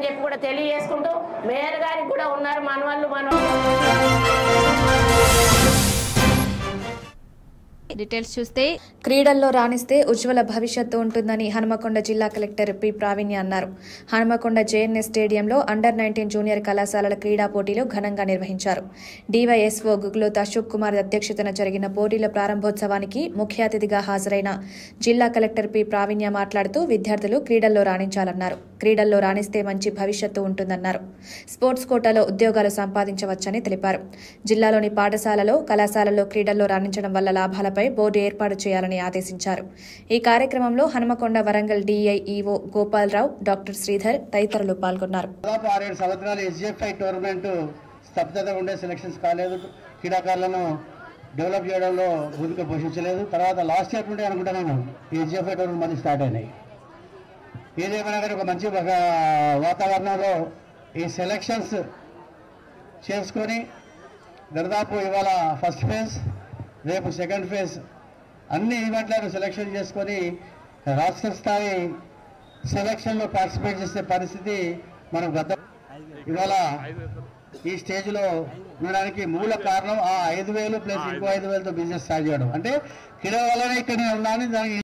Mayor గారికి కూడా ఉన్నారు డీటెయిల్స్ చూస్తే క్రీడల్లో రాణిస్తే ఉజ్వల భవిష్యత్తు ఉంటుందని హనుమకొండ జిల్లా కలెక్టర్ పి ప్రావీణ్య అన్నారు. హనుమకొండ జేఎన్ఎస్ స్టేడియంలో అండర్-19 జూనియర్ కళాశాలల క్రీడా పోటీలు ఘనంగా నిర్వహించారు. డివైఎస్ఓ గుగ్లోత్ అశోక్ కుమార్ అధ్యక్షతన జరిగిన పోటీల ప్రారంభోత్సవానికి ముఖ్య అతిథిగా హాజరైన జిల్లా కలెక్టర్ పి ప్రావీణ్య మాట్లాడుతూ విద్యార్థులు క్రీడల్లో రాణించాలన్నారు. క్రీడల్లో రాణిస్తే మంచి భవిష్యత్తు ఉంటుందన్నారు. స్పోర్ట్స్ కోటాలో ఉద్యోగాలు సంపాదించవచ్చని తెలిపారు. జిల్లాలోని పాఠశాలలో కళాశాలలో క్రీడల్లో రాణించడం వల్ల లాభాలపై బోర్డు ఏర్పాటు చేయాలని ఆదేశించారు. ఈ కార్యక్రమంలో హనుమకొండ వరంగల్ డిఐఈఓ గోపాలరావు, డాక్టర్ శ్రీధర్ తదితరులు పాల్గొన్నారు. డెవలప్ చేయడంలో భూమిక పోషించలేదు. తర్వాత లాస్ట్ ఇయర్ నుండి అనుకుంటున్నాను ఎస్జిఎఫ్ఐ టోర్నమెంట్ మళ్ళీ స్టార్ట్ అయినాయి. ఏదేమైనా కానీ ఒక మంచి ఒక వాతావరణంలో ఈ సెలక్షన్స్ చేసుకొని దాదాపు ఇవాళ ఫస్ట్ ఫేజ్, రేపు సెకండ్ ఫేజ్ అన్ని ఈవెంట్లను సెలెక్షన్ చేసుకొని రాష్ట్ర స్థాయి సెలక్షన్లో పార్టిసిపేట్ చేసే పరిస్థితి మనం గత ఇవాళ ఈ స్టేజ్లో ఉండడానికి మూల కారణం ఆ 5,000 ప్లస్ ఇంకో 5,000తో బిజినెస్ స్టార్ట్ చేయడం. అంటే క్రీడ వల్లనే ఇక్కడ ఉన్నాను. దానికి